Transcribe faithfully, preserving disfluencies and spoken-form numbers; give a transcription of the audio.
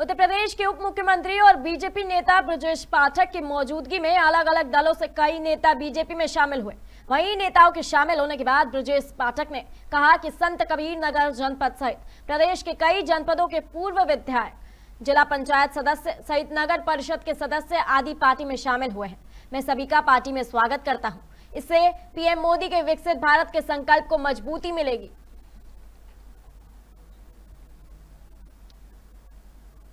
उत्तर प्रदेश के उप मुख्यमंत्री और बीजेपी नेता ब्रजेश पाठक की मौजूदगी में अलग अलग दलों से कई नेता बीजेपी में शामिल हुए। वहीं नेताओं के शामिल होने के बाद ब्रजेश पाठक ने कहा कि संत कबीर नगर जनपद सहित प्रदेश के कई जनपदों के पूर्व विधायक, जिला पंचायत सदस्य सहित नगर परिषद के सदस्य आदि पार्टी में शामिल हुए हैं। मैं सभी का पार्टी में स्वागत करता हूँ। इससे पीएम मोदी के विकसित भारत के संकल्प को मजबूती मिलेगी।